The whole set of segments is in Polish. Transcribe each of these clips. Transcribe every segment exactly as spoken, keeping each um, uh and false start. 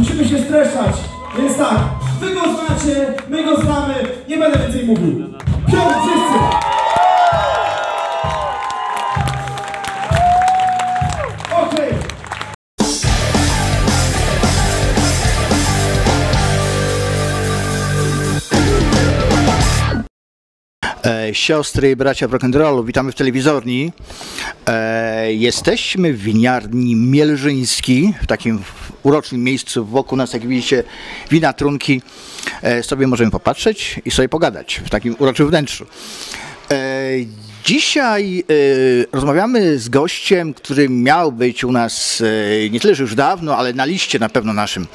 Musimy się streszczać. Więc tak, wy go znacie, my go znamy, nie będę więcej mówił. Piotr Brzychcy! Siostry i bracia w rock'n'rollu, witamy w telewizorni. E, jesteśmy w winiarni Mielżyński, w takim urocznym miejscu. Wokół nas, jak widzicie, wina, trunki. E, sobie możemy popatrzeć i sobie pogadać w takim uroczym wnętrzu. E, dzisiaj e, rozmawiamy z gościem, który miał być u nas e, nie tyle, że już dawno, ale na liście na pewno naszym,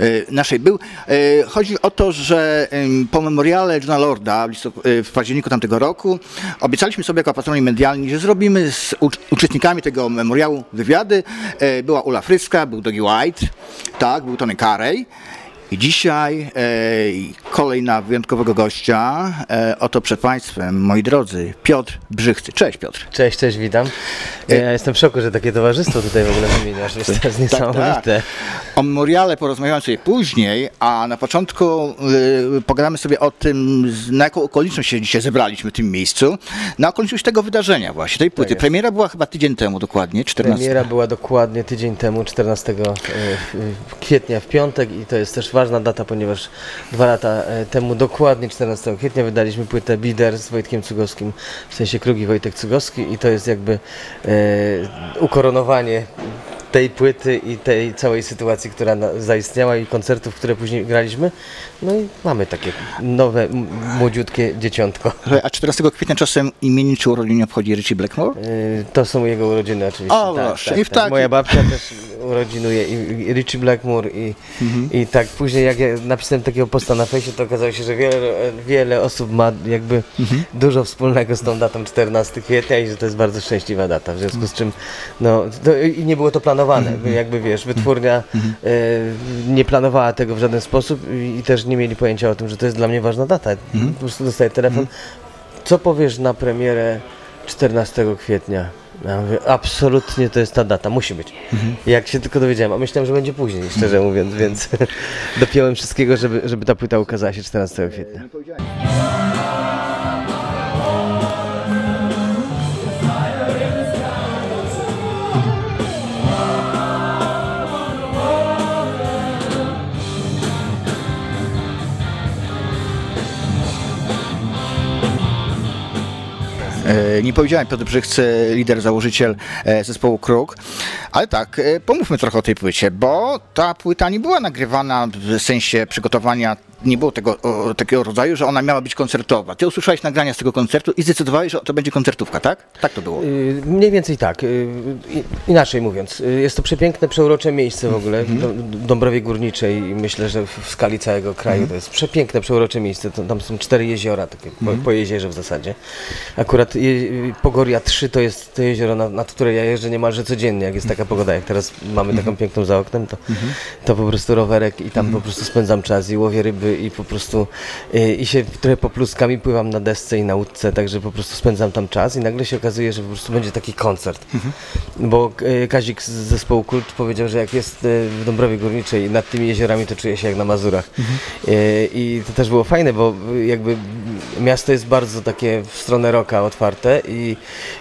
e, naszej był. E, chodzi o to, że e, po memoriale Johna Lorda w, e, w październiku tamtego roku obiecaliśmy sobie jako patroni medialni, że zrobimy z u, uczestnikami tego memoriału wywiady. E, była Ula Fryska, był Dougie White, tak, był Tony Carrey. I dzisiaj e, kolej na wyjątkowego gościa, e, oto przed Państwem, moi drodzy, Piotr Brzychcy. Cześć Piotr. Cześć, cześć, witam. Ja e... jestem w szoku, że takie towarzystwo tutaj w ogóle wymieniasz, to jest tak, niesamowite. Tak. O memoriale porozmawiamy sobie później, a na początku y, pogadamy sobie o tym, na jaką okoliczność się dzisiaj zebraliśmy w tym miejscu, na okoliczność tego wydarzenia właśnie, tej płyty. Tak, premiera była chyba tydzień temu dokładnie, czternastego. Premiera była dokładnie tydzień temu, czternastego kwietnia w piątek i to jest też ważna data, ponieważ dwa lata temu, dokładnie czternastego kwietnia, wydaliśmy płytę Bider z Wojtkiem Cugowskim, w sensie Kruk i Wojtek Cugowski, i to jest jakby e, ukoronowanie tej płyty i tej całej sytuacji, która na, zaistniała, i koncertów, które później graliśmy. No i mamy takie nowe, młodziutkie dzieciątko. A czternastego kwietnia czasem imieniny czy urodziny obchodzi Ritchie Blackmore? Yy, to są jego urodziny oczywiście. O, tak, tak, tak, tak. Moja babcia też urodzinuje i Ritchie Blackmore i, mhm. i tak. Później jak ja napisałem takiego posta na fejsie, to okazało się, że wiele, wiele osób ma jakby mhm. dużo wspólnego z tą datą czternastego kwietnia i że to jest bardzo szczęśliwa data, w związku z czym no, to, i nie było to planowane, mhm. jakby wiesz, wytwórnia mhm. y, nie planowała tego w żaden sposób i też nie mieli pojęcia o tym, że to jest dla mnie ważna data. Mm. Po prostu dostaję telefon. Mm. Co powiesz na premierę czternastego kwietnia? Ja mówię, absolutnie to jest ta data, musi być. Mm-hmm. Jak się tylko dowiedziałem, a myślałem, że będzie później, szczerze mówiąc, więc dopiąłem wszystkiego, żeby, żeby ta płyta ukazała się czternastego kwietnia. Nie powiedziałem, Piotr Brzychcy, lider, założyciel zespołu Kruk, ale tak, pomówmy trochę o tej płycie, bo ta płyta nie była nagrywana w sensie przygotowania, nie było tego, o, takiego rodzaju, że ona miała być koncertowa. Ty usłyszałeś nagrania z tego koncertu i zdecydowałeś, że to będzie koncertówka, tak? Tak to było? Yy, mniej więcej tak. Yy, inaczej mówiąc, yy, jest to przepiękne, przeurocze miejsce w ogóle, mm-hmm. do, Dąbrowie Górniczej, i myślę, że w, w skali całego kraju mm-hmm. to jest przepiękne, przeurocze miejsce. To, tam są cztery jeziora, takie mm-hmm. po, po jeziorze w zasadzie. Akurat je, Pogoria trzy to jest to jezioro, nad, nad które ja jeżdżę niemalże codziennie, jak jest taka pogoda, jak teraz mamy taką mm-hmm. piękną za oknem, to, mm-hmm. to po prostu rowerek i tam mm-hmm. po prostu spędzam czas i łowię ryby, i po prostu i, i się trochę popluskami pływam na desce i na łódce, także po prostu spędzam tam czas i nagle się okazuje, że po prostu będzie taki koncert. Mhm. Bo y, Kazik z zespołu Kult powiedział, że jak jest y, w Dąbrowie Górniczej nad tymi jeziorami, to czuje się jak na Mazurach. Mhm. Y, I to też było fajne, bo jakby miasto jest bardzo takie w stronę rocka otwarte i,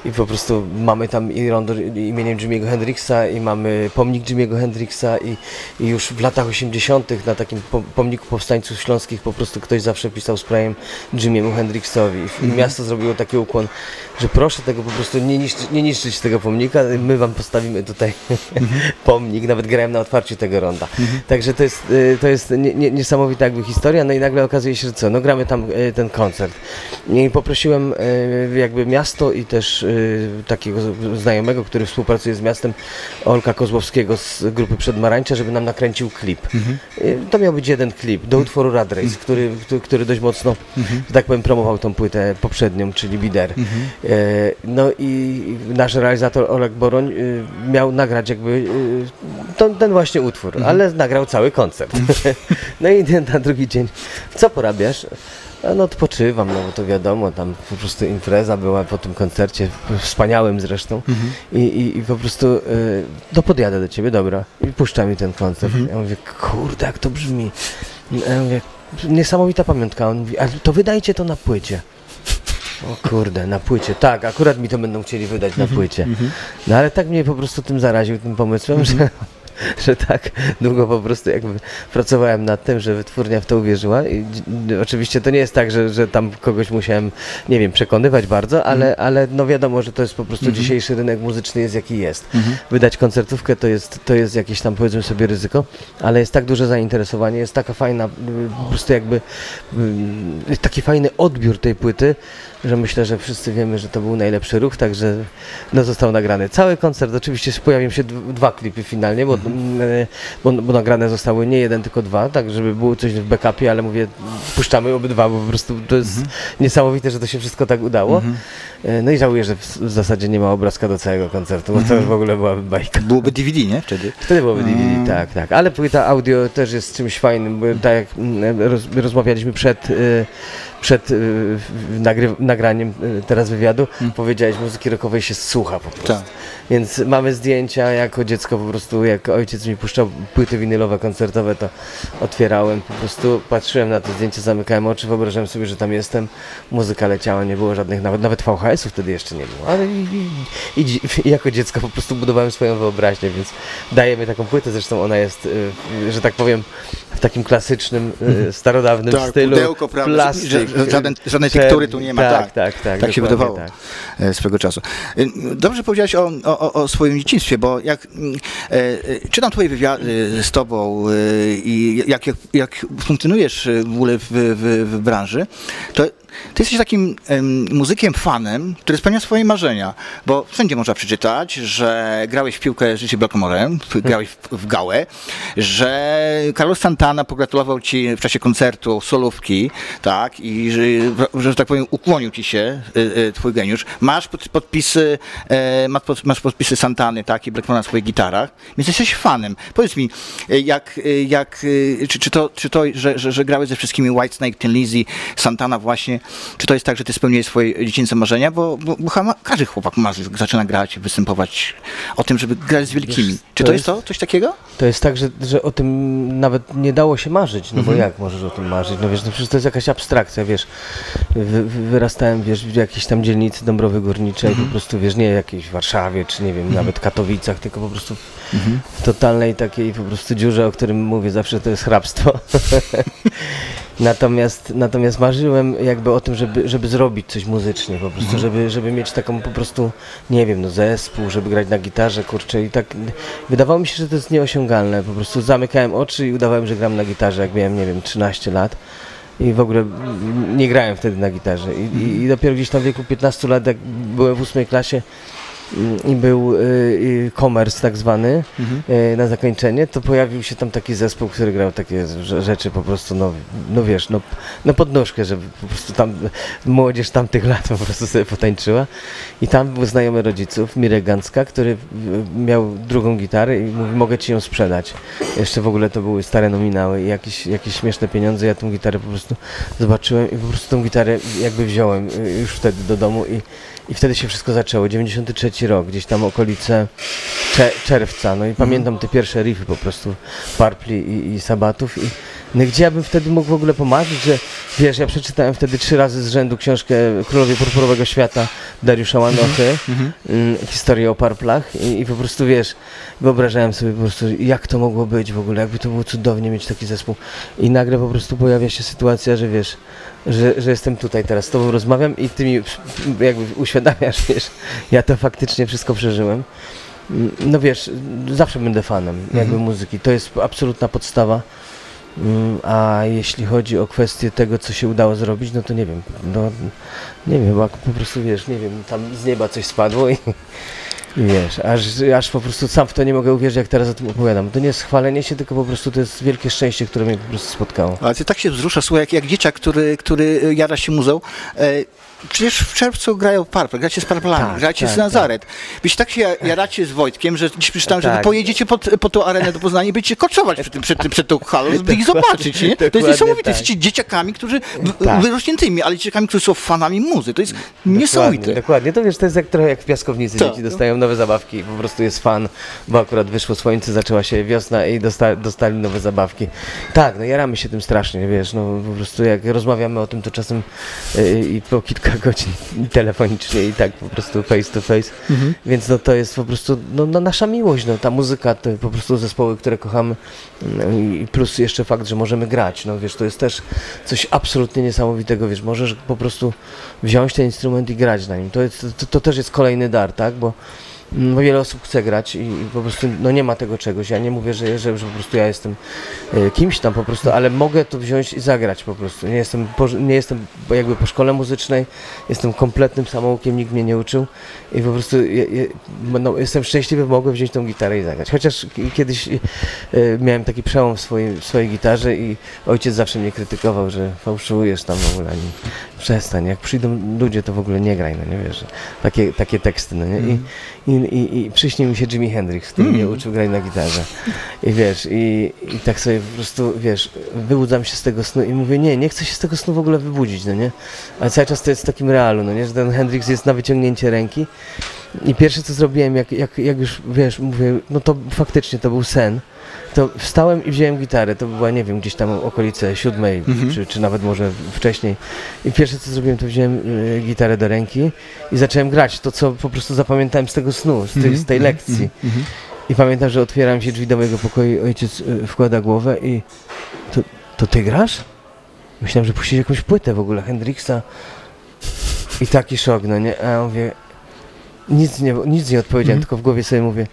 i po prostu mamy tam i rondo imieniem Jimiego Hendrixa, i mamy pomnik Jimiego Hendrixa, i, i już w latach osiemdziesiątych na takim po, pomniku powstańców śląskich po prostu ktoś zawsze pisał sprayem Jimiemu Hendrixowi. I miasto zrobiło taki ukłon, że proszę tego po prostu nie niszczyć, nie niszczyć tego pomnika, my wam postawimy tutaj pomnik, nawet grałem na otwarciu tego ronda. Także to jest, to jest nie, nie, niesamowita jakby historia, no i nagle okazuje się, że co, no gramy tam ten koncert. I poprosiłem jakby miasto i też takiego znajomego, który współpracuje z miastem, Olka Kozłowskiego z grupy Przedmarańcze, żeby nam nakręcił klip. To miał być jeden klip do utworu Rad Race, mm. który, który dość mocno, mm-hmm. że tak powiem, promował tą płytę poprzednią, czyli Bider. Mm-hmm. e, no i nasz realizator Oleg Boroń e, miał nagrać jakby e, to, ten właśnie utwór, mm-hmm. ale nagrał cały koncert. Mm-hmm. No i ten, na drugi dzień, co porabiasz? No odpoczywam, no bo to wiadomo, tam po prostu impreza była po tym koncercie, wspaniałym zresztą, mhm. I, i, i po prostu y, to podjadę do ciebie, dobra, i puszcza mi ten koncert. Mhm. Ja mówię, kurde, jak to brzmi. Ja mówię, niesamowita pamiątka. On mówi, ale to wydajcie to na płycie. O kurde, na płycie, tak, akurat mi to będą chcieli wydać na płycie. No ale tak mnie po prostu tym zaraził, tym pomysłem, mm-hmm. że, że tak długo po prostu jakby pracowałem nad tym, że wytwórnia w to uwierzyła. I, oczywiście to nie jest tak, że, że tam kogoś musiałem, nie wiem, przekonywać bardzo, ale, mm-hmm. ale no wiadomo, że to jest po prostu mm-hmm. dzisiejszy rynek muzyczny jest jaki jest. Mm-hmm. Wydać koncertówkę to jest, to jest jakieś tam, powiedzmy sobie, ryzyko, ale jest tak duże zainteresowanie, jest taka fajna, po prostu jakby taki fajny odbiór tej płyty, że myślę, że wszyscy wiemy, że to był najlepszy ruch, także no, został nagrany cały koncert. Oczywiście pojawią się dwa klipy finalnie, bo, mhm. bo, bo nagrane zostały nie jeden, tylko dwa, tak żeby było coś w backupie, ale mówię, puszczamy obydwa, bo po prostu to jest mhm. niesamowite, że to się wszystko tak udało. Mhm. No i żałuję, że w, w zasadzie nie ma obrazka do całego koncertu, bo to mhm. już w ogóle byłaby bajka. Byłoby D V D, nie? Wtedy? Wtedy byłoby D V D, mhm. tak, tak. Ale płyta audio też jest czymś fajnym, bo tak jak roz, rozmawialiśmy przed, przed nagrywaniem, graniem teraz wywiadu, hmm. powiedziałeś, muzyki rockowej się słucha po prostu. Tak. Więc mamy zdjęcia, jako dziecko po prostu, jak ojciec mi puszczał płyty winylowe, koncertowe, to otwierałem, po prostu patrzyłem na te zdjęcia, zamykałem oczy, wyobrażałem sobie, że tam jestem, muzyka leciała, nie było żadnych, nawet, nawet V H S-ów wtedy jeszcze nie było, ale i, i, i, i jako dziecko po prostu budowałem swoją wyobraźnię, więc dajemy taką płytę, zresztą ona jest, że tak powiem, w takim klasycznym, starodawnym tak, stylu, pudełko, plastyk. Żadnej tektury tu nie ma, tak? Tak, tak, tak. Tak się wydawało tak. swego czasu. Dobrze powiedziałeś o, o, o swoim dzieciństwie, bo jak e, czytam twoje wywiady z tobą e, i jak, jak, jak funkcjonujesz w ogóle w, w, w branży, to ty jesteś takim um, muzykiem, fanem, który spełnia swoje marzenia, bo wszędzie można przeczytać, że grałeś w piłkę z Ritchie Blackmorem, grałeś w, w gałę, że Carlos Santana pogratulował ci w czasie koncertu solówki, tak, i że, że, że tak powiem, ukłonił ci się y, y, twój geniusz. Masz pod, podpisy, y, masz, pod, masz podpisy Santany, tak, i Blackmora na swoich gitarach, więc jesteś fanem. Powiedz mi, jak, jak, y, czy, czy, to, czy to, że, że, że grałeś ze wszystkimi Whitesnake, Thin Lizzy, Santana właśnie, czy to jest tak, że ty spełniłeś swoje dziecięce marzenia? Bo, bo, bo każdy chłopak marzy, zaczyna grać, występować o tym, żeby grać z wielkimi. Wiesz, czy to, to jest to? Coś takiego? To jest tak, że, że o tym nawet nie dało się marzyć. No mhm. bo jak możesz o tym marzyć? No wiesz, no przecież to jest jakaś abstrakcja, wiesz. Wy, wyrastałem, wiesz, w jakiejś tam dzielnicy Dąbrowy Górniczej, mhm. po prostu, wiesz, nie jakiejś w Warszawie, czy nie wiem, mhm. nawet Katowicach, tylko po prostu mhm. w totalnej takiej po prostu dziurze, o którym mówię zawsze, to jest hrabstwo. Natomiast, natomiast marzyłem jakby o tym, żeby, żeby zrobić coś muzycznie po prostu, mhm. żeby, żeby mieć taką po prostu, nie wiem, no zespół, żeby grać na gitarze, kurczę, i tak wydawało mi się, że to jest nieosiągalne, po prostu zamykałem oczy i udawałem, że gram na gitarze, jak miałem, nie wiem, trzynaście lat. I w ogóle nie grałem wtedy na gitarze i, i, i dopiero gdzieś tam w wieku piętnastu lat, jak byłem w ósmej klasie, i był komers tak zwany mhm. y, na zakończenie, to pojawił się tam taki zespół, który grał takie rzeczy po prostu, no, no wiesz, no, no pod nóżkę, żeby po prostu tam młodzież tamtych lat po prostu sobie potańczyła. I tam był znajomy rodziców, Mirek Ganska, który miał drugą gitarę i mówi, mogę ci ją sprzedać. Jeszcze w ogóle to były stare nominały i jakieś, jakieś śmieszne pieniądze. Ja tą gitarę po prostu zobaczyłem i po prostu tą gitarę jakby wziąłem już wtedy do domu i I wtedy się wszystko zaczęło, dziewięćdziesiąty trzeci rok, gdzieś tam okolice czerwca, no i pamiętam te pierwsze riffy po prostu, Purple i, i Sabbathów i no gdzie ja bym wtedy mógł w ogóle pomarzyć, że wiesz, ja przeczytałem wtedy trzy razy z rzędu książkę Królowie Purpurowego Świata Dariusza Łanoty, mm-hmm. mm, historię o Purplach i, i po prostu wiesz, wyobrażałem sobie po prostu, jak to mogło być w ogóle, jakby to było cudownie mieć taki zespół i nagle po prostu pojawia się sytuacja, że wiesz, Że, że jestem tutaj teraz, z tobą rozmawiam i ty mi jakby uświadamiasz, wiesz, ja to faktycznie wszystko przeżyłem. No wiesz, zawsze będę fanem jakby mhm. muzyki, to jest absolutna podstawa, a jeśli chodzi o kwestię tego, co się udało zrobić, no to nie wiem, no nie wiem, po prostu wiesz, nie wiem, tam z nieba coś spadło i... Wiesz, aż, aż po prostu sam w to nie mogę uwierzyć, jak teraz o tym opowiadam. To nie jest chwalenie się, tylko po prostu to jest wielkie szczęście, które mnie po prostu spotkało. Ale ty tak się wzrusza, słuchaj, jak, jak dzieciak, który, który jara się muzą. E Przecież w czerwcu grają Purple, gracie z Purplami, tak, gracie tak, z Nazareth. Tak. Byś tak się jaracie z Wojtkiem, że dziś przeczytałem, tak, że pojedziecie pod, pod tą arenę do Poznania i będziecie koczować przed, przed, przed tą halą, żeby ich zobaczyć. Nie? To jest niesamowite. Tak. Jesteście dzieciakami, którzy tak. wyrośniętymi, ale dzieciakami, którzy są fanami muzy. To jest dokładnie, niesamowite. Dokładnie. To wiesz, to jest jak, trochę jak w piaskownicy. To. Dzieci dostają nowe zabawki. Po prostu jest fan, bo akurat wyszło słońce, zaczęła się wiosna i dosta, dostali nowe zabawki. Tak, no jaramy się tym strasznie, wiesz. No, po prostu jak rozmawiamy o tym, to czasem yy, i po kilka godzin telefonicznie i tak po prostu face to face, mhm. więc no to jest po prostu no, no nasza miłość, no ta muzyka, to po prostu zespoły, które kochamy i plus jeszcze fakt, że możemy grać, no wiesz, to jest też coś absolutnie niesamowitego, wiesz, możesz po prostu wziąć ten instrument i grać na nim, to, jest, to, to też jest kolejny dar, tak, bo no wiele osób chce grać i po prostu no nie ma tego czegoś. Ja nie mówię, że, że, że po prostu ja jestem kimś tam po prostu, ale mogę to wziąć i zagrać po prostu. Nie jestem, po, nie jestem jakby po szkole muzycznej, jestem kompletnym samoukiem, nikt mnie nie uczył i po prostu je, je, no, jestem szczęśliwy, mogę wziąć tą gitarę i zagrać. Chociaż kiedyś y, miałem taki przełom w swojej, w swojej gitarze i ojciec zawsze mnie krytykował, że fałszujesz tam w ogóle, ani przestań, jak przyjdą ludzie, to w ogóle nie graj, no nie wiesz, takie, takie teksty, no nie? I, i, I, i przyśnił mi się Jimi Hendrix, który mm. mnie uczył grać na gitarze. I wiesz, i, i tak sobie po prostu, wiesz, wybudzam się z tego snu i mówię, nie, nie chcę się z tego snu w ogóle wybudzić, no nie? Ale cały czas to jest w takim realu, no nie? Że ten Hendrix jest na wyciągnięcie ręki. I pierwsze co zrobiłem, jak, jak, jak już, wiesz, mówię, no to faktycznie to był sen, to wstałem i wziąłem gitarę, to była, nie wiem, gdzieś tam okolice siódmej, mm-hmm. czy, czy nawet może wcześniej. I pierwsze co zrobiłem, to wziąłem y, gitarę do ręki i zacząłem grać to, co po prostu zapamiętałem z tego snu, z, ty, mm-hmm. z tej lekcji. Mm-hmm. I pamiętam, że otwieram się drzwi do mojego pokoju, ojciec y, wkłada głowę i to, to ty grasz? Myślałem, że puścisz jakąś płytę w ogóle, Hendrixa. I taki szok, no nie? A ja mówię, Nic nie, nic nie odpowiedziałem, mm-hmm. tylko w głowie sobie mówię,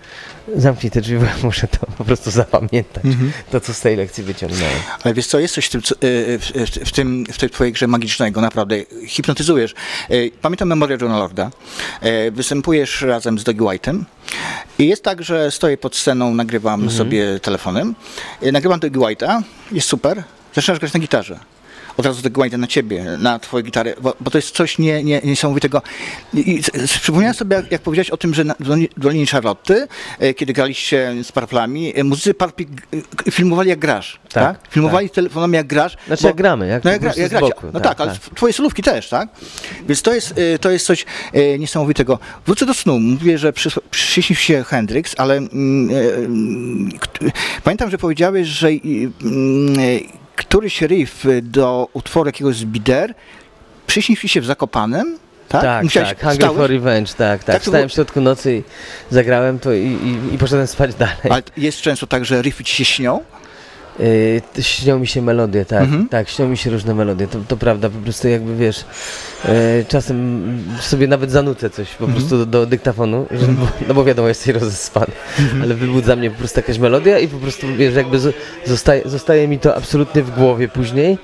zamknij te drzwi, bo ja muszę to po prostu zapamiętać, mm-hmm. to co z tej lekcji wyciągnąłem. Ale wiesz co, jest coś w tym, co, w, w, tym, w tej twojej grze magicznego, naprawdę, hipnotyzujesz. Pamiętam memorię Johna Lorda, występujesz razem z Dougie White'em i jest tak, że stoję pod sceną, nagrywam mm-hmm. sobie telefonem, nagrywam Dougie White'a, jest super, zaczynasz grać na gitarze. Od razu tego White'a na ciebie, na twoją gitarę, bo, bo to jest coś nie, nie, niesamowitego. I, i przypomniałem sobie, jak, jak powiedziałeś o tym, że na, w Dolinie Charlotty, e, kiedy graliście z Purplami, e, muzycy Purpli e, filmowali jak grasz, tak? tak? Filmowali tak. telefonami jak grasz. Znaczy bo, jak gramy, jak, no, jak, jak gracie. Boku, no tak, tak, ale tak. twoje solówki też, tak? Więc to jest, e, to jest coś e, niesamowitego. Wrócę do snu, mówię, że przyśnił się Hendrix, ale mm, e, pamiętam, że powiedziałeś, że mm, któryś riff do utworu jakiegoś z Bider przyśnił się w Zakopanem, tak? Tak, Musiałeś, tak. Hunger for Revenge, tak, tak. tak Stałem w środku nocy i zagrałem to i, i, i poszedłem spać dalej. Ale jest często tak, że riffy ci się śnią? Yy, śnią mi się melodie, tak, mhm. tak, śnią mi się różne melodie, to, to prawda, po prostu jakby wiesz, yy, czasem sobie nawet zanucę coś po mhm. prostu do, do dyktafonu, żeby, no bo wiadomo, jesteś rozespany, mhm. ale wybudza mnie po prostu jakaś melodia i po prostu wiesz, jakby z, zostaje, zostaje mi to absolutnie w głowie później.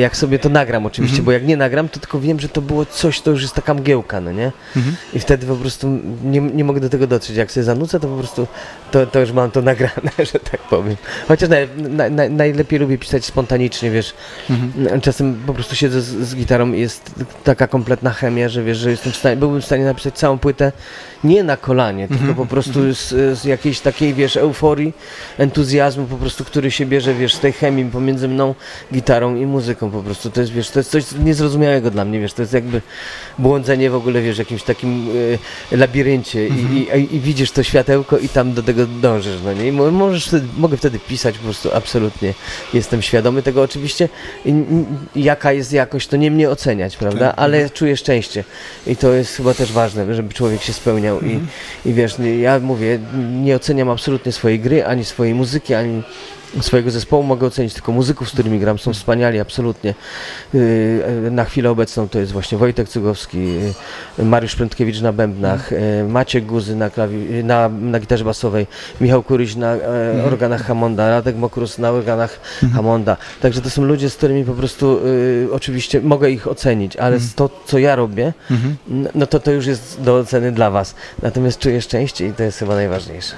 Jak sobie to nagram oczywiście, mm-hmm. bo jak nie nagram, to tylko wiem, że to było coś, to już jest taka mgiełka, no nie? Mm-hmm. I wtedy po prostu nie, nie mogę do tego dotrzeć. Jak sobie zanucę, to po prostu to, to już mam to nagrane, że tak powiem. Chociaż naj, naj, naj, najlepiej lubię pisać spontanicznie, wiesz. Mm-hmm. Czasem po prostu siedzę z, z gitarą i jest taka kompletna chemia, że wiesz, że jestem w stanie, byłbym w stanie napisać całą płytę nie na kolanie, tylko mm-hmm. po prostu z, z jakiejś takiej, wiesz, euforii, entuzjazmu po prostu, który się bierze, wiesz, z tej chemii pomiędzy mną, gitarą i muzyką po prostu. To jest, wiesz, to jest coś niezrozumiałego dla mnie, wiesz, to jest jakby błądzenie w ogóle, wiesz, w jakimś takim y, labiryncie i, mm-hmm. i, i widzisz to światełko i tam do tego dążysz, no nie? I możesz wtedy, mogę wtedy pisać po prostu absolutnie. Jestem świadomy tego oczywiście, i, i, jaka jest jakość, to nie mnie oceniać, prawda, ale czuję szczęście i to jest chyba też ważne, żeby człowiek się spełniał mm-hmm. i, i wiesz, ja mówię, nie oceniam absolutnie swojej gry, ani swojej muzyki, ani swojego zespołu, mogę ocenić tylko muzyków, z którymi gram, są wspaniali, absolutnie. Na chwilę obecną to jest właśnie Wojtek Cugowski, Mariusz Prętkiewicz na bębnach, Maciek Guzy na, klawi- na, na gitarze basowej, Michał Kuryś na organach Hammonda, Radek Mokrus na organach Hammonda. Także to są ludzie, z którymi po prostu oczywiście mogę ich ocenić, ale to, co ja robię, no to to już jest do oceny dla was. Natomiast czuję szczęście i to jest chyba najważniejsze.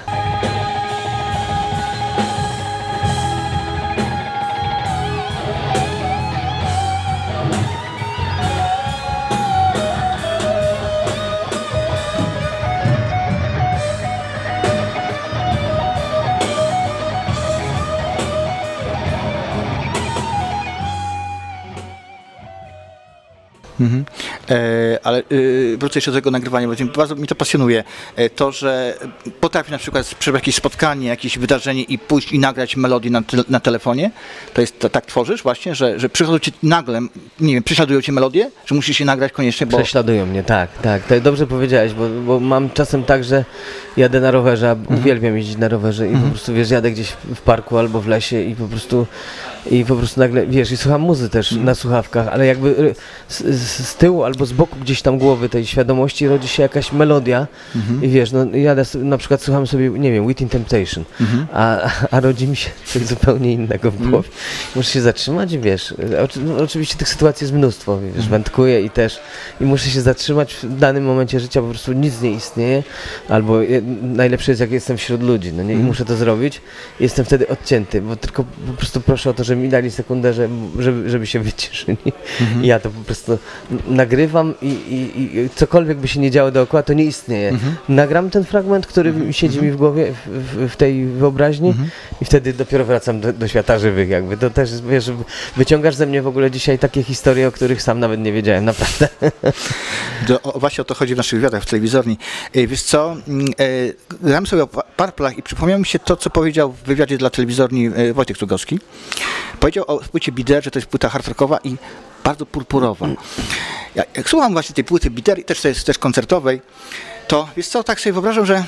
Mhm. E, ale e, wrócę jeszcze do tego nagrywania, bo bardzo mi to pasjonuje. E, to, że potrafi na przykład przez jakieś spotkanie, jakieś wydarzenie i pójść i nagrać melodię na, te, na telefonie, to jest to, tak tworzysz właśnie, że, że przychodzą ci nagle, nie wiem, prześladują cię melodię, że musisz się nagrać koniecznie, bo... Prześladują mnie, tak, tak. To dobrze powiedziałeś, bo, bo mam czasem tak, że jadę na rowerze, a mhm. uwielbiam jeździć na rowerze i mhm. po prostu, wiesz, jadę gdzieś w parku albo w lesie i po prostu i po prostu nagle, wiesz, i słucham muzy też na słuchawkach, ale jakby z, z tyłu albo z boku gdzieś tam głowy tej świadomości rodzi się jakaś melodia mhm. i wiesz, no ja na przykład słucham sobie, nie wiem, Within Temptation, mhm. a, a rodzi mi się coś zupełnie innego w głowie. Mhm. Muszę się zatrzymać i wiesz, oczy, no, oczywiście tych sytuacji jest mnóstwo, wiesz, mhm. wędkuję i też, i muszę się zatrzymać w danym momencie życia, po prostu nic nie istnieje, albo najlepsze jest jak jestem wśród ludzi, no nie, mhm. i muszę to zrobić, jestem wtedy odcięty, bo tylko po prostu proszę o to, żeby mi dali sekundę, żeby, żeby się wyciszyli. Mhm. Ja to po prostu nagrywam i, i, i cokolwiek by się nie działo dookoła, to nie istnieje. Mhm. Nagram ten fragment, który mhm. siedzi mhm. mi w głowie, w, w tej wyobraźni mhm. i wtedy dopiero wracam do, do świata żywych jakby. To też, wiesz, wyciągasz ze mnie w ogóle dzisiaj takie historie, o których sam nawet nie wiedziałem, naprawdę. To, o, właśnie o to chodzi w naszych wywiadach w telewizorni. E, wiesz co, e, grałem sobie o Purplach i przypomniał mi się to, co powiedział w wywiadzie dla telewizorni e, Wojtek Cugowski. Powiedział o płycie Bider, że to jest płyta hardrockowa i bardzo purpurowa. Ja, jak słucham właśnie tej płyty Bider i też to jest też koncertowej, to wiesz co, tak sobie wyobrażam, że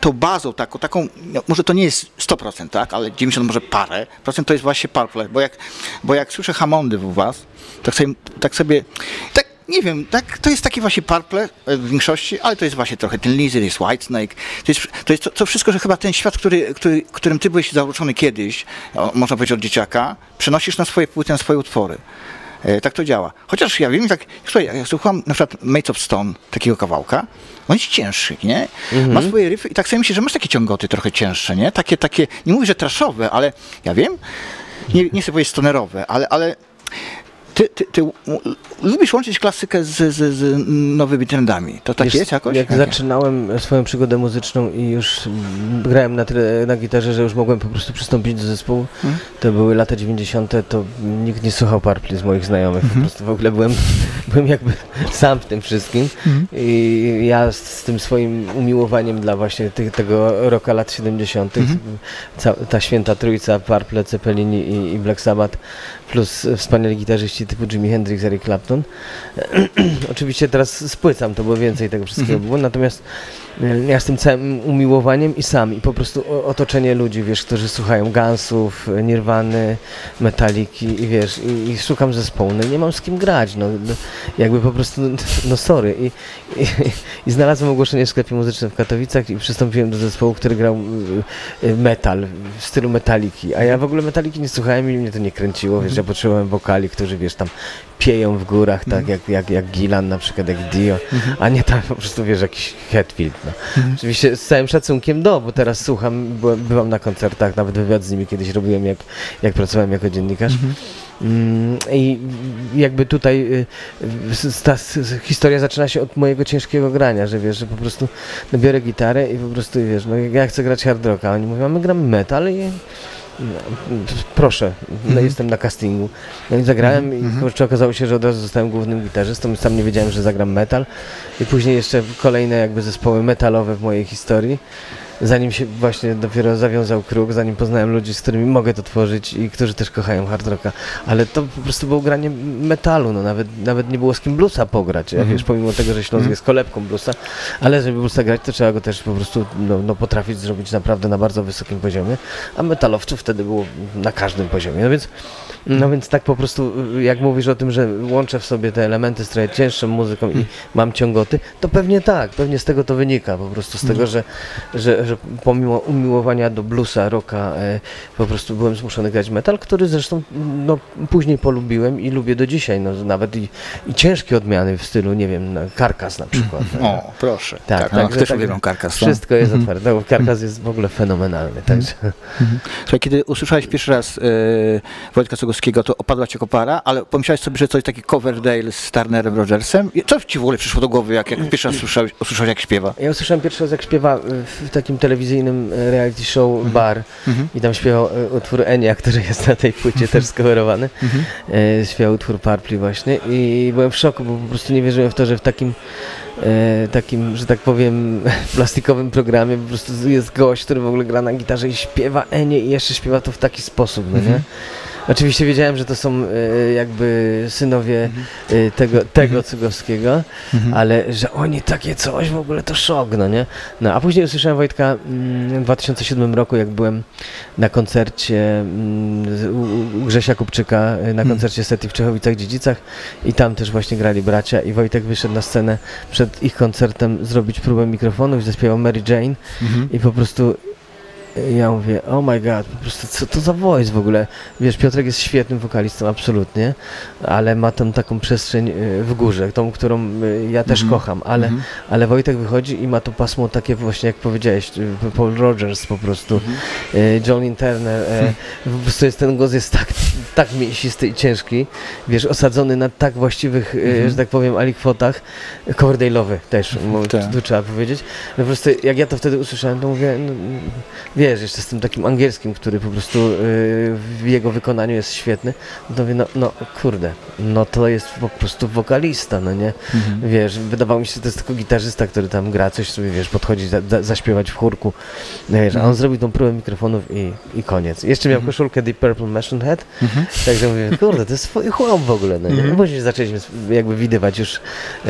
tą bazą taką, taką no, może to nie jest sto procent, tak, ale dziewięćdziesiąt może parę procent to jest właśnie Purple, bo jak, bo jak słyszę Hammondy u was, tak sobie, tak sobie tak, nie wiem, tak, to jest taki właśnie Purple w większości, ale to jest właśnie trochę Thin Lizzy, to jest Whitesnake, to jest to, jest to, to wszystko, że chyba ten świat, który, który, którym ty byłeś zauroczony kiedyś, można powiedzieć od dzieciaka, przenosisz na swoje płyty, na swoje utwory. E, tak to działa. Chociaż ja wiem, tak, słuchaj, jak ja słucham na przykład Mates of Stone, takiego kawałka, on jest cięższy, nie? Mhm. Ma swoje riffy i tak sobie myślę, że masz takie ciągoty trochę cięższe, nie? Takie, takie, nie mówię, że trashowe, ale ja wiem, nie, nie chcę powiedzieć stonerowe, ale, ale Ty, ty, ty lubisz łączyć klasykę z, z, z nowymi trendami. To tak wiesz, jest jakoś? Jak okay. zaczynałem swoją przygodę muzyczną i już grałem na, tyle, na gitarze, że już mogłem po prostu przystąpić do zespołu, hmm. to były lata dziewięćdziesiąte, to nikt nie słuchał Purple z moich znajomych. Hmm. Po prostu w ogóle byłem, byłem jakby sam w tym wszystkim. Hmm. I ja z tym swoim umiłowaniem dla właśnie tych, tego rocka lat siedemdziesiątych, hmm. ta, ta święta trójca, Purple, Cepelini i, i Black Sabbath, plus wspaniali gitarzyści typu Jimi Hendrix, Eric Clapton. Oczywiście teraz spłycam to, bo więcej tego wszystkiego było, natomiast ja z tym całym umiłowaniem i sam, i po prostu otoczenie ludzi, wiesz, którzy słuchają Gunsów, Nirwany, Metalliki i wiesz, i, i szukam zespołu, no nie mam z kim grać, no jakby po prostu, no sorry. I, i, i znalazłem ogłoszenie w sklepie muzycznym w Katowicach i przystąpiłem do zespołu, który grał metal, w stylu Metalliki, a ja w ogóle Metalliki nie słuchałem i mnie to nie kręciło, wiesz, ja potrzebowałem wokali, którzy, wiesz, tam pieją w górach, tak, mm. jak, jak, jak Gillan na przykład, jak Dio, mm-hmm. a nie tam po prostu, wiesz, jakiś Hetfield, no. Mm-hmm. Oczywiście z całym szacunkiem do, bo teraz słucham, byłem, byłam na koncertach, nawet wywiad z nimi kiedyś robiłem, jak, jak pracowałem jako dziennikarz. Mm-hmm. I jakby tutaj ta historia zaczyna się od mojego ciężkiego grania, że wiesz, że po prostu biorę gitarę i po prostu, wiesz, no ja chcę grać hard rocka, a oni mówią, a my gramy metal i no, proszę, no mm-hmm. jestem na castingu. No i zagrałem mm-hmm. i okazało się, że od razu zostałem głównym gitarzystą, sam nie wiedziałem, że zagram metal i później jeszcze kolejne jakby zespoły metalowe w mojej historii. Zanim się właśnie dopiero zawiązał Kruk, zanim poznałem ludzi, z którymi mogę to tworzyć i którzy też kochają hard rocka. Ale to po prostu było granie metalu, no nawet, nawet nie było z kim bluesa pograć, mm-hmm. wiesz, pomimo tego, że Śląsk mm-hmm. jest kolebką bluesa, ale żeby bluesa grać, to trzeba go też po prostu no, no, potrafić zrobić naprawdę na bardzo wysokim poziomie, a metalowców wtedy było na każdym poziomie. No więc, no więc tak po prostu, jak mówisz o tym, że łączę w sobie te elementy z trochę cięższą muzyką i mam ciągoty, to pewnie tak, pewnie z tego to wynika, po prostu z tego, że, że że pomimo umiłowania do bluesa, rocka, e, po prostu byłem zmuszony grać metal, który zresztą no, później polubiłem i lubię do dzisiaj. No, nawet i, i ciężkie odmiany w stylu, nie wiem, no, Karkas na przykład. Mm-hmm. No. O, proszę. Tak, tak, no, tak, no, też tak, Karkas. Wszystko no? jest mm-hmm. otwarte. No, Karkas mm-hmm. jest w ogóle fenomenalny. Także. Mm-hmm. Słuchaj, kiedy usłyszałeś pierwszy raz e, Wojtka polskiego, to opadła cię kopara, ale pomyślałeś sobie, że coś taki Coverdale z Turnerem Rogersem? Co ci w ogóle przyszło do głowy, jak, jak pierwszy raz usłyszałeś, usłyszałeś, jak śpiewa? Ja usłyszałem pierwszy raz, jak śpiewa w takim telewizyjnym reality show mhm. Bar mhm. i tam śpiewał utwór Enya, który jest na tej płycie też skoverowany. Mhm. E, śpiewał utwór Purple właśnie i byłem w szoku, bo po prostu nie wierzyłem w to, że w takim E, takim, że tak powiem, plastikowym programie po prostu jest gość, który w ogóle gra na gitarze i śpiewa Enię i jeszcze śpiewa to w taki sposób, no nie? Mm-hmm. Oczywiście wiedziałem, że to są e, jakby synowie e, tego, tego Cugowskiego, mm-hmm. ale że oni takie coś, w ogóle to szok, no nie? No, a później usłyszałem Wojtka w dwa tysiące siódmym roku, jak byłem na koncercie u Grzesia Kupczyka, na koncercie SETI w Czechowicach-Dziedzicach i tam też właśnie grali bracia i Wojtek wyszedł na scenę przed ich koncertem zrobić próbę mikrofonów, zaśpiewał Mary Jane mm-hmm. i po prostu ja mówię, oh my god, po prostu co to za voice w ogóle, wiesz, Piotrek jest świetnym wokalistą, absolutnie, ale ma tam taką przestrzeń w górze, tą, którą ja też mm-hmm. kocham, ale, mm-hmm. ale Wojtek wychodzi i ma to pasmo takie właśnie, jak powiedziałeś, Paul Rodgers po prostu, mm-hmm. John Turner, mm-hmm. po prostu jest, ten głos jest tak, tak mięsisty i ciężki, wiesz, osadzony na tak właściwych, mm-hmm. że tak powiem, alikwotach, Coverdale'owy też, mm-hmm. tu trzeba powiedzieć, no po prostu jak ja to wtedy usłyszałem, to mówię, no, wiesz, jeszcze z tym takim angielskim, który po prostu yy, w jego wykonaniu jest świetny, no, no, no kurde, no to jest po prostu wokalista, no nie? Mhm. Wiesz, wydawało mi się, że to jest tylko gitarzysta, który tam gra, coś sobie, wiesz, podchodzi, za, za, zaśpiewać w chórku, no, wiesz, a on zrobił tą próbę mikrofonów i, i koniec. Jeszcze miał mhm. koszulkę Deep Purple Machine Head, mhm. także mówię, kurde, to jest swój chłop w ogóle, no nie? Mhm. Później zaczęliśmy jakby widywać już,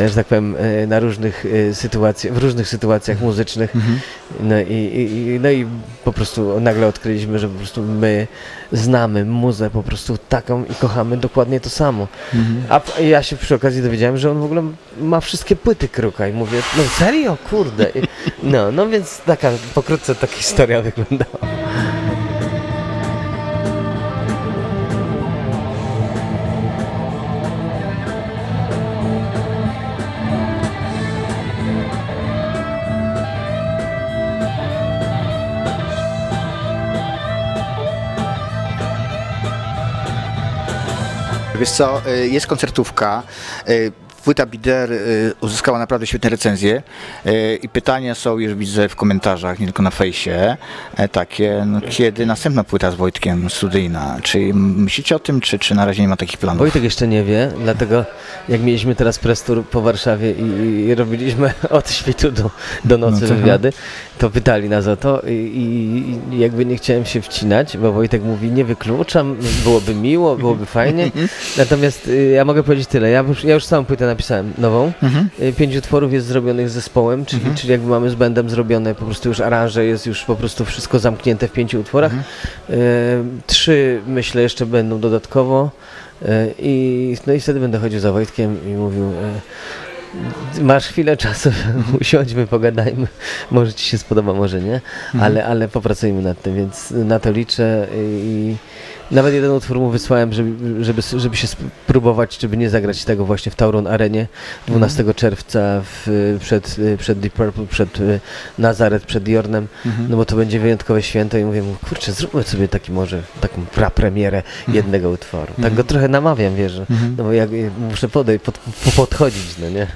że tak powiem, na różnych sytuacjach, w różnych sytuacjach muzycznych, mhm. no i, i, no i po prostu nagle odkryliśmy, że po prostu my znamy muzę po prostu taką i kochamy dokładnie to samo. Mhm. A ja się przy okazji dowiedziałem, że on w ogóle ma wszystkie płyty Kruka i mówię, no serio? Kurde. No, no więc taka, pokrótce taka historia wyglądała. Wiesz co, jest koncertówka, płyta Bider uzyskała naprawdę świetne recenzje i pytania są, już widzę w komentarzach, nie tylko na fejsie, takie, no, kiedy następna płyta z Wojtkiem studyjna? Czy myślicie o tym, czy, czy na razie nie ma takich planów? Wojtek jeszcze nie wie, dlatego jak mieliśmy teraz press tour po Warszawie i, i robiliśmy od świtu do, do nocy no to wywiady, to pytali nas o to i, i, i jakby nie chciałem się wcinać, bo Wojtek mówi, nie wykluczam, byłoby miło, byłoby fajnie, natomiast ja mogę powiedzieć tyle, ja już, ja już sam płytę napisałem nową. Mhm. Pięć utworów jest zrobionych z zespołem, czyli, mhm. czyli jakby mamy z bandem zrobione po prostu już aranże, jest już po prostu wszystko zamknięte w pięciu utworach. Mhm. E, trzy myślę jeszcze będą dodatkowo e, i, no i wtedy będę chodził za Wojtkiem i mówił e, masz chwilę czasu, usiądźmy, pogadajmy, może ci się spodoba, może nie, mhm. ale, ale popracujmy nad tym, więc na to liczę i nawet jeden utwór mu wysłałem, żeby, żeby, żeby się spróbować, żeby nie zagrać tego właśnie w Tauron Arenie dwunastego czerwca w, przed, przed Deep Purple, przed Nazareth, przed Jornem, mhm. no bo to będzie wyjątkowe święto i mówię mu, kurczę, zróbmy sobie taki może taką prapremierę jednego mhm. utworu. Tak go trochę namawiam, wiesz, mhm. no bo ja muszę podejść, pod, podchodzić, no nie?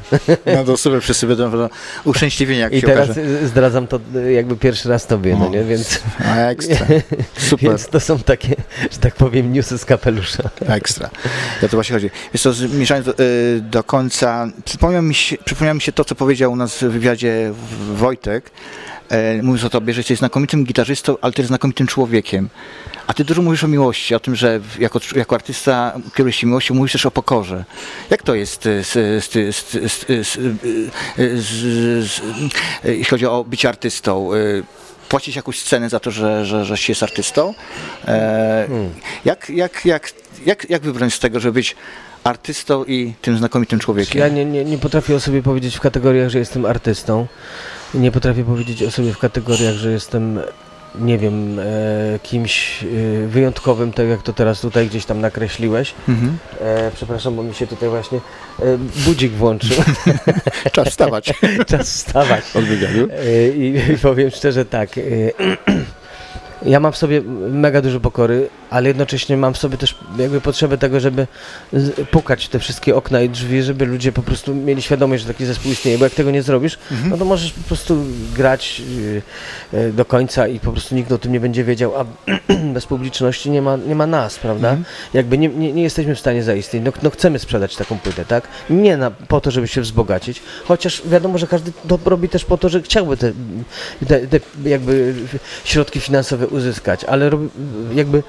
No to super, wszyscy będą uszczęśliwieni, jak I się teraz okaże. Zdradzam to jakby pierwszy raz tobie, no nie? Więc, ekstra, super. Więc to są takie, że tak powiem, newsy z kapelusza. Ekstra, ja to właśnie chodzi. Jest to zmieszanie do, y, do końca. Przypomniał mi, się, przypomniał mi się to, co powiedział u nas w wywiadzie Wojtek, y, mówiąc o tobie, że jesteś znakomitym gitarzystą, ale też znakomitym człowiekiem. A ty dużo mówisz o miłości, o tym, że jako, jako artysta kierujesz się miłością, mówisz też o pokorze. Jak to jest, jeśli chodzi o bycie artystą? Płacić jakąś cenę za to, że, że, że się jest artystą? E, hmm. jak, jak, jak, jak, jak wybrać z tego, żeby być artystą i tym znakomitym człowiekiem? Ja nie, nie, nie potrafię o sobie powiedzieć w kategoriach, że jestem artystą. Nie potrafię powiedzieć o sobie w kategoriach, że jestem... nie wiem, e, kimś e, wyjątkowym, tak jak to teraz tutaj gdzieś tam nakreśliłeś. Mhm. E, przepraszam, bo mi się tutaj właśnie e, budzik włączył. Czas wstawać. Czas wstawać. Od wywiadu. E, i, I powiem szczerze tak, e, ja mam w sobie mega dużo pokory, ale jednocześnie mam w sobie też jakby potrzebę tego, żeby pukać te wszystkie okna i drzwi, żeby ludzie po prostu mieli świadomość, że taki zespół istnieje, bo jak tego nie zrobisz, mhm. no to możesz po prostu grać do końca i po prostu nikt o tym nie będzie wiedział, a bez publiczności nie ma, nie ma nas, prawda? Mhm. Jakby nie, nie, nie jesteśmy w stanie zaistnieć, no, no chcemy sprzedać taką płytę, tak? Nie na, po to, żeby się wzbogacić, chociaż wiadomo, że każdy to robi też po to, że chciałby te, te, te jakby środki finansowe uzyskać, ale rob, jakby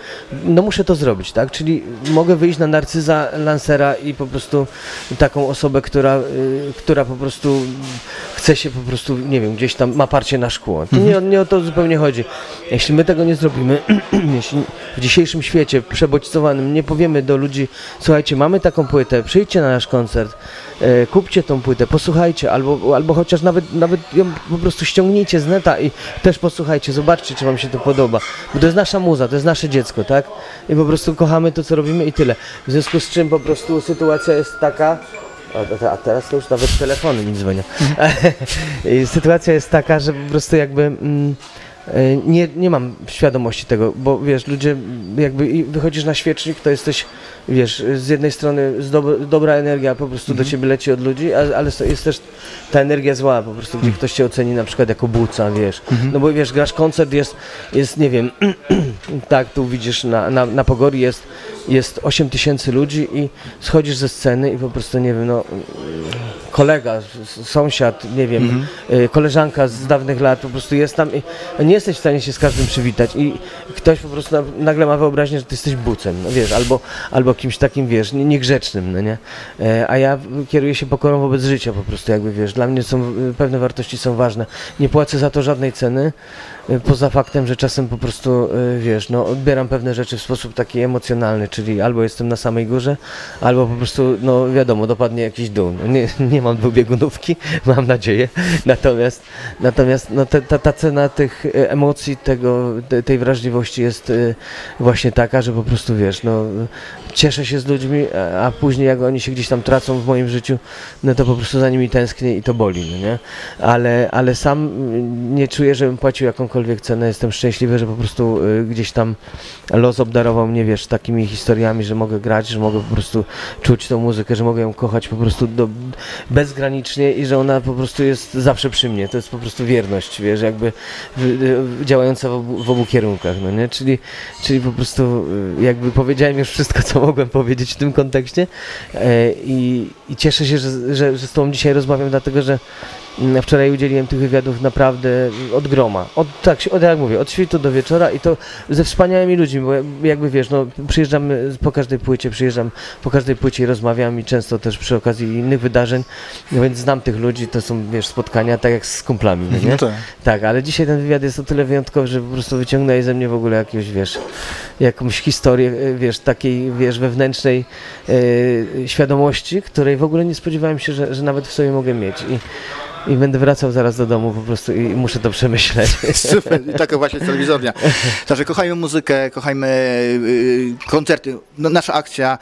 no muszę to zrobić, tak? Czyli mogę wyjść na Narcyza, Lancera i po prostu taką osobę, która, y, która po prostu chce się po prostu, nie wiem, gdzieś tam ma parcie na szkło. To nie, nie o to zupełnie chodzi. Jeśli my tego nie zrobimy, jeśli w dzisiejszym świecie przebodźcowanym nie powiemy do ludzi, słuchajcie, mamy taką płytę, przyjdźcie na nasz koncert, y, kupcie tą płytę, posłuchajcie, albo, albo chociaż nawet, nawet ją po prostu ściągnijcie z neta i też posłuchajcie, zobaczcie, czy wam się to podoba. Bo to jest nasza muza, to jest nasze dziecko, tak? I po prostu kochamy to, co robimy i tyle. W związku z czym po prostu sytuacja jest taka, a, a teraz to już nawet telefony nie dzwonią. Sytuacja jest taka, że po prostu jakby mm, nie, nie mam świadomości tego, bo wiesz, ludzie jakby wychodzisz na świecznik, to jesteś, wiesz, z jednej strony z dobra, dobra energia po prostu mhm. do ciebie leci od ludzi, a, ale jest też ta energia zła po prostu, gdzie mhm. ktoś cię oceni na przykład jako buca, wiesz, mhm. no bo wiesz, grasz koncert, jest, jest nie wiem, tak, tu widzisz na, na, na Pogori jest, jest osiem tysięcy ludzi i schodzisz ze sceny i po prostu, nie wiem, no kolega, sąsiad, nie wiem, mhm. koleżanka z dawnych lat po prostu jest tam i nie jesteś w stanie się z każdym przywitać i ktoś po prostu nagle ma wyobraźnię, że ty jesteś bucem, no, wiesz, albo, albo kimś takim, wiesz, niegrzecznym, no nie? E, a ja kieruję się pokorą wobec życia po prostu, jakby, wiesz, dla mnie są, pewne wartości są ważne. Nie płacę za to żadnej ceny, e, poza faktem, że czasem po prostu, e, wiesz, no, odbieram pewne rzeczy w sposób taki emocjonalny, czyli albo jestem na samej górze, albo po prostu, no wiadomo, dopadnie jakiś dół. Nie, nie mam dwubiegunówki, mam nadzieję, natomiast, natomiast no, te, ta, ta cena tych emocji, tego, te, tej wrażliwości jest e, właśnie taka, że po prostu, wiesz, no, cieszę się z ludźmi, a później jak oni się gdzieś tam tracą w moim życiu, no to po prostu za nimi tęsknię i to boli, no nie? Ale, ale sam nie czuję, żebym płacił jakąkolwiek cenę. Jestem szczęśliwy, że po prostu gdzieś tam los obdarował mnie, wiesz, takimi historiami, że mogę grać, że mogę po prostu czuć tą muzykę, że mogę ją kochać po prostu do, bezgranicznie i że ona po prostu jest zawsze przy mnie. To jest po prostu wierność, wiesz, jakby działająca w obu, w obu kierunkach, no nie? Czyli, czyli po prostu jakby powiedziałem już wszystko, co mogłem powiedzieć w tym kontekście i, i cieszę się, że, że, że z tobą dzisiaj rozmawiam, dlatego że wczoraj udzieliłem tych wywiadów naprawdę od groma, od, tak, od, jak mówię, od świtu do wieczora i to ze wspaniałymi ludźmi, bo jakby wiesz, no przyjeżdżam po każdej płycie, przyjeżdżam po każdej płycie i rozmawiam i często też przy okazji innych wydarzeń, no więc znam tych ludzi, to są, wiesz, spotkania tak jak z kumplami, no nie? Tak. Tak, ale dzisiaj ten wywiad jest o tyle wyjątkowy, że po prostu wyciągnęli ze mnie w ogóle jakieś, wiesz, jakąś historię, wiesz, takiej, wiesz, wewnętrznej yy, świadomości, której w ogóle nie spodziewałem się, że, że nawet w sobie mogę mieć. I, I będę wracał zaraz do domu po prostu i muszę to przemyśleć. Super, i taka właśnie telewizornia. Także kochajmy muzykę, kochajmy y, koncerty. No, nasza akcja,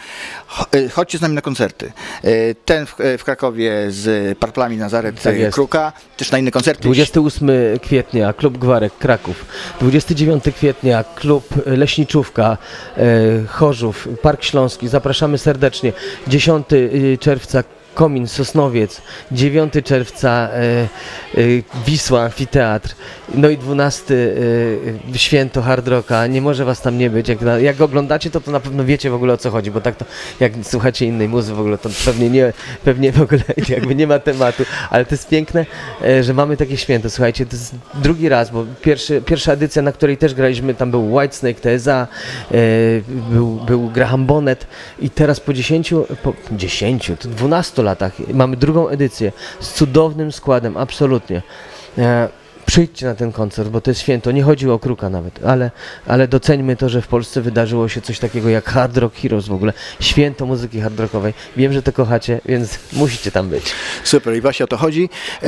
chodźcie z nami na koncerty. Y, ten w, w Krakowie z Purplami, Nazareth, tak Kruka, też na inne koncerty. dwudziestego ósmego kwietnia Klub Gwarek, Kraków. dwudziestego dziewiątego kwietnia Klub Leśniczówka, y, Chorzów, Park Śląski. Zapraszamy serdecznie. dziesiątego czerwca Komin, Sosnowiec, dziewiątego czerwca y, y, Wisła, Amfiteatr, no i dwunastego y, Święto Hard Rocka. Nie może was tam nie być. Jak, na, jak oglądacie to, to na pewno wiecie w ogóle o co chodzi, bo tak to, jak słuchacie innej muzy w ogóle, to pewnie nie, pewnie w ogóle jakby nie ma tematu, ale to jest piękne, y, że mamy takie święto. Słuchajcie, to jest drugi raz, bo pierwszy, pierwsza edycja, na której też graliśmy, tam był Whitesnake, T S A, y, był, był Graham Bonnet i teraz po dziesięciu, po dziesięciu, to dwunastu latach. Mamy drugą edycję z cudownym składem, absolutnie. E, przyjdźcie na ten koncert, bo to jest święto. Nie chodziło o Kruka nawet, ale, ale doceńmy to, że w Polsce wydarzyło się coś takiego jak Hard Rock Heroes w ogóle. Święto muzyki hard rockowej. Wiem, że to kochacie, więc musicie tam być. Super, i właśnie o to chodzi. E,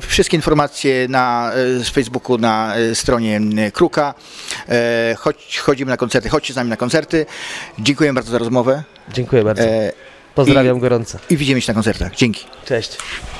wszystkie informacje na, z Facebooku na stronie Kruka. E, chodź, chodzimy na koncerty, chodźcie z nami na koncerty. Dziękuję bardzo za rozmowę. Dziękuję bardzo. E, Pozdrawiam I, gorąco. I widzimy się na koncertach. Dzięki. Cześć.